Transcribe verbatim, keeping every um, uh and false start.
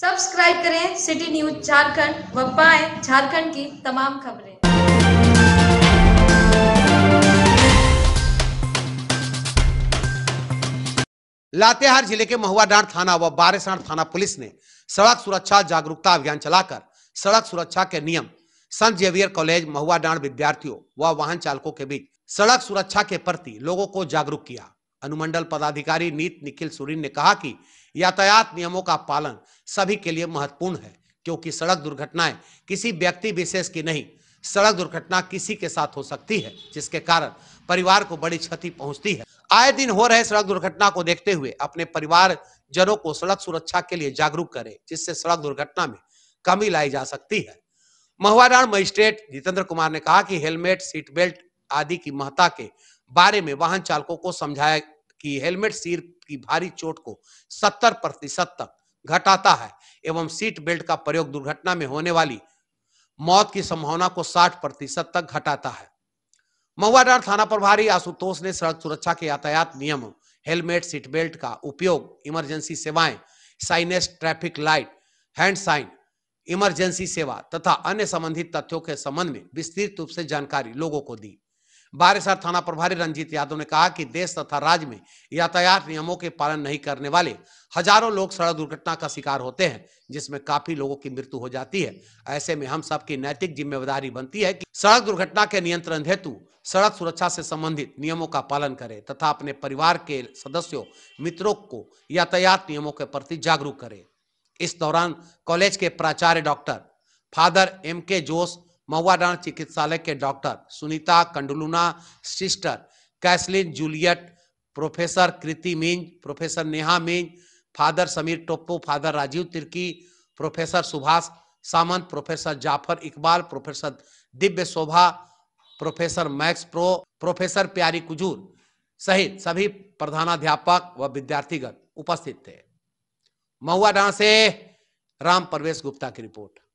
Subscribe करें city news Jharkhand व पाएं झारखंड की तमाम खबरें। लातेहार जिले के महुआडांड़ थाना व बारेसा थाना पुलिस ने सड़क सुरक्षा जागरूकता अभियान चलाकर सड़क सुरक्षा के नियम, संत जेवियर कॉलेज महुआडांड़ विद्यार्थियों व वाहन चालकों के बीच सड़क सुरक्षा के प्रति लोगों को जागरूक किया। अनुमंडल पदाधिकारी नीत निखिल सूरीन ने कहा कि यातायात नियमों का पालन सभी के लिए महत्वपूर्ण है, क्योंकि सड़क दुर्घटनाएं किसी व्यक्ति विशेष की नहीं, सड़क दुर्घटना किसी के साथ हो सकती है, जिसके कारण परिवार को बड़ी क्षति पहुंचती है। आए दिन हो रहे सड़क दुर्घटना को देखते हुए अपने परिवार जनों को सड़क सुरक्षा के लिए जागरूक करें, जिससे सड़क दुर्घटना में कमी लाई जा सकती है। महुआडांड़ मजिस्ट्रेट जितेंद्र कुमार ने कहा कि हेलमेट, सीट बेल्ट आदि की महत्ता के बारे में वाहन चालकों को समझाया कि हेलमेट सिर की भारी चोट को सत्तर प्रतिशत तक घटाता है एवं सीट बेल्ट का प्रयोग दुर्घटना में होने वाली मौत की संभावना को साठ प्रतिशत तक घटाता है। महुआडांड़ थाना प्रभारी आशुतोष ने सड़क सुरक्षा के यातायात नियमों, हेलमेट, सीट बेल्ट का उपयोग, इमरजेंसी सेवाएं, signage, traffic light, hand sign, emergency सेवा तथा अन्य संबंधित तथ्यों के संबंध में विस्तृत रूप से जानकारी लोगों को दी। बारेसा थाना प्रभारी रंजीत यादव ने कहा कि देश तथा राज्य में यातायात नियमों के पालन नहीं करने वाले हजारों लोग सड़क दुर्घटना का शिकार होते हैं, जिसमें काफी लोगों की मृत्यु हो जाती है। ऐसे में हम सबकी नैतिक जिम्मेदारी बनती है कि सड़क दुर्घटना के नियंत्रण हेतु सड़क सुरक्षा से संबंधित नियमों का पालन करें तथा अपने परिवार के सदस्यों, मित्रों को यातायात नियमों के प्रति जागरूक करें। इस दौरान कॉलेज के प्राचार्य डॉक्टर फादर एम जोश, महुआडांड़ चिकित्सालय के doctor Sunita Kandulna, sister Caslin Juliet, professor Kriti मेंज, professor Neha Minz, father Sameer Toppo, father Rajiv Tirkey, professor Subhash Samant, professor Jafar Iqbal, professor Divya Shobha, professor Max Pro, professor Pyari Kujur सहित सभी प्रधानाध्यापक व विद्यार्थीगण उपस्थित थे। महुआडांड़ से राम प्रवेश गुप्ता की रिपोर्ट।